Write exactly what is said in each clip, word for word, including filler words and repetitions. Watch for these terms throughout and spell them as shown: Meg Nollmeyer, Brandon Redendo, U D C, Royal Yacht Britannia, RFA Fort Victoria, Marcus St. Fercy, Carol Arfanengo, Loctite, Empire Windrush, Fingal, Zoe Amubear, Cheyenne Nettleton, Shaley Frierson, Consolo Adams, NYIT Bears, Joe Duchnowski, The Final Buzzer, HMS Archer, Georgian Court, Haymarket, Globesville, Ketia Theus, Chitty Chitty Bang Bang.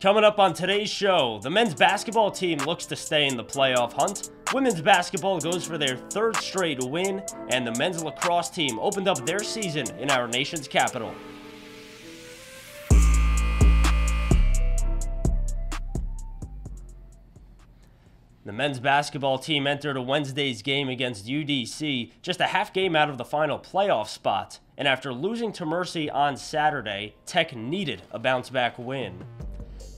Coming up on today's show, the men's basketball team looks to stay in the playoff hunt, women's basketball goes for their third straight win, and the men's lacrosse team opened up their season in our nation's capital. The men's basketball team entered a Wednesday's game against U D C just a half game out of the final playoff spot, and after losing to Mercy on Saturday, Tech needed a bounce-back win.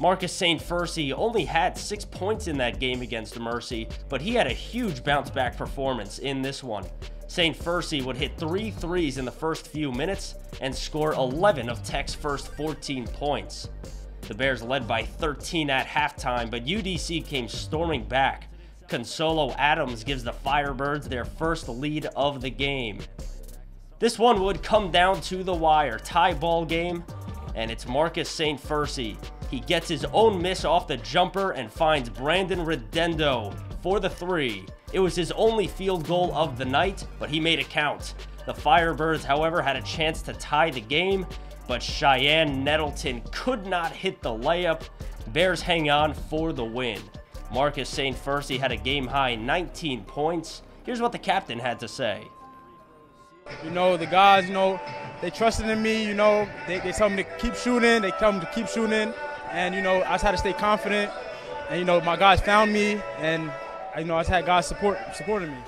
Marcus Saint Fercy only had six points in that game against Mercy, but he had a huge bounce-back performance in this one. Saint Fercy would hit three threes in the first few minutes and score eleven of Tech's first fourteen points. The Bears led by thirteen at halftime, but U D C came storming back. Consolo Adams gives the Firebirds their first lead of the game. This one would come down to the wire, tie ball game, and it's Marcus Saint Fercy. He gets his own miss off the jumper and finds Brandon Redendo for the three. It was his only field goal of the night, but he made it count. The Firebirds, however, had a chance to tie the game, but Cheyenne Nettleton could not hit the layup. Bears hang on for the win. Marcus Saint Fercy had a game-high nineteen points. Here's what the captain had to say. You know, the guys, you know, they trusted in me, you know. They, they tell me to keep shooting. They tell me to keep shooting. And, you know, I just had to stay confident. And, you know, my guys found me. And, you know, I just had guys support, supporting me.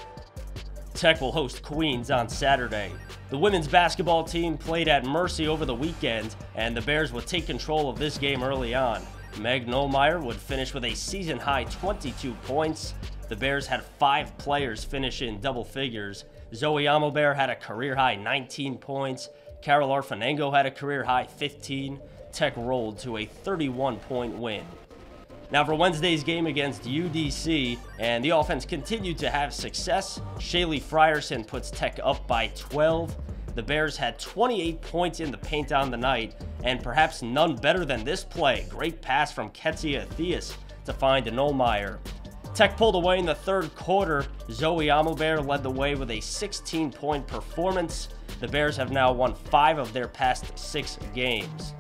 Tech will host Queens on Saturday. The women's basketball team played at Mercy over the weekend, and the Bears would take control of this game early on. Meg Nollmeyer would finish with a season-high twenty-two points. The Bears had five players finish in double figures. Zoe Amubear had a career-high nineteen points. Carol Arfanengo had a career-high fifteen. Tech rolled to a thirty-one point win. Now for Wednesday's game against U D C, and the offense continued to have success. Shaley Frierson puts Tech up by twelve. The Bears had twenty-eight points in the paint on the night, and perhaps none better than this play. Great pass from Ketia Theus to find Nollmeyer. Tech pulled away in the third quarter. Zoe Amubear led the way with a sixteen point performance. The Bears have now won five of their past six games.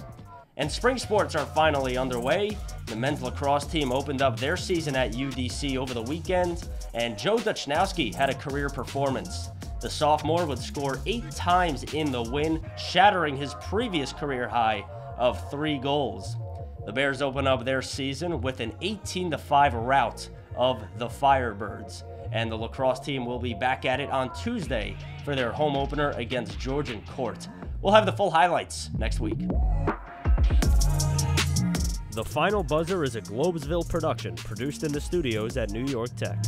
And spring sports are finally underway. The men's lacrosse team opened up their season at U D C over the weekend, and Joe Duchnowski had a career performance. The sophomore would score eight times in the win, shattering his previous career high of three goals. The Bears open up their season with an eighteen to five rout of the Firebirds, and the lacrosse team will be back at it on Tuesday for their home opener against Georgian Court. We'll have the full highlights next week. The Final Buzzer is a Globesville production produced in the studios at New York Tech.